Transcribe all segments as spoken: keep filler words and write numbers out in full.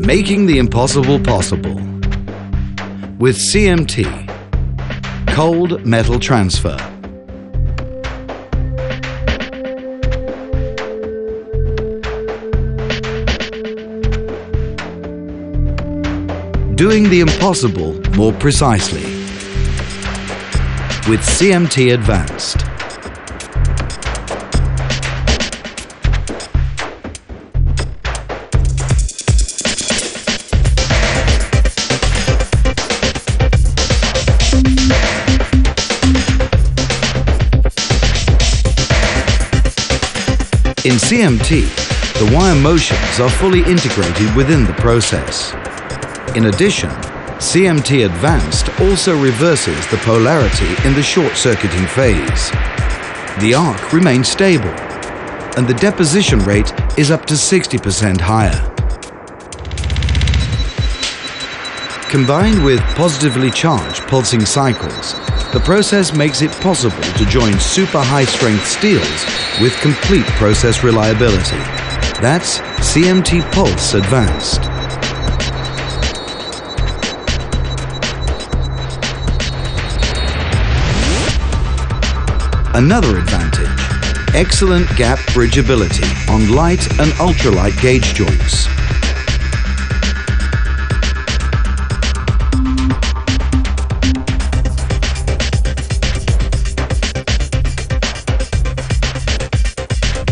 Making the impossible possible with C M T Cold Metal Transfer. Doing the impossible more precisely with C M T Advanced. In C M T, the wire motions are fully integrated within the process. In addition, C M T Advanced also reverses the polarity in the short-circuiting phase. The arc remains stable, and the deposition rate is up to sixty percent higher. Combined with positively charged pulsing cycles, the process makes it possible to join super high-strength steels with complete process reliability. That's C M T Pulse Advanced. Another advantage, excellent gap bridgeability on light and ultralight gauge joints.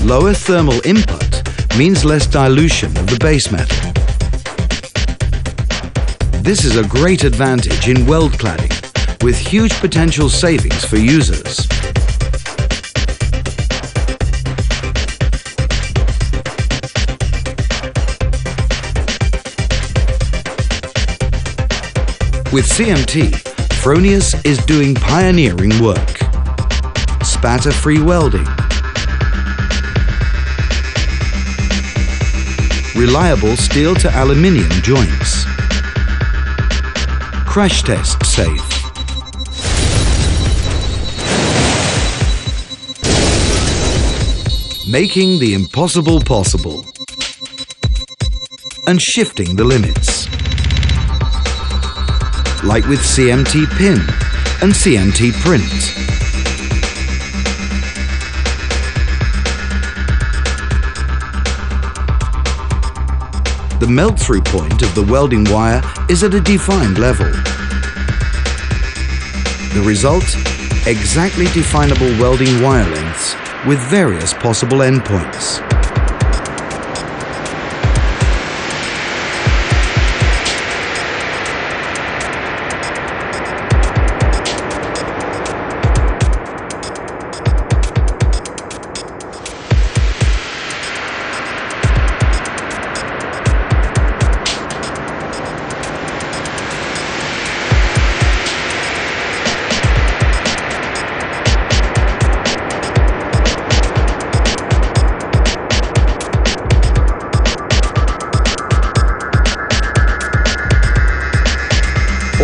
Lower thermal input means less dilution of the base metal. This is a great advantage in weld cladding, with huge potential savings for users. With C M T, Fronius is doing pioneering work. Spatter-free welding, reliable steel to aluminium joints, crash test safe, making the impossible possible and shifting the limits, like with C M T pin and C M T print. The melt-through point of the welding wire is at a defined level. The result? Exactly definable welding wire lengths with various possible endpoints.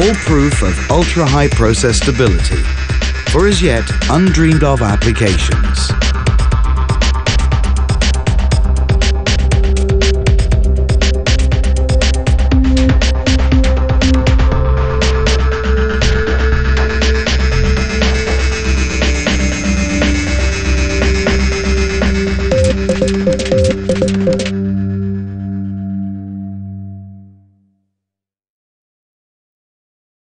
All proof of ultra-high process stability for as yet undreamed-of applications.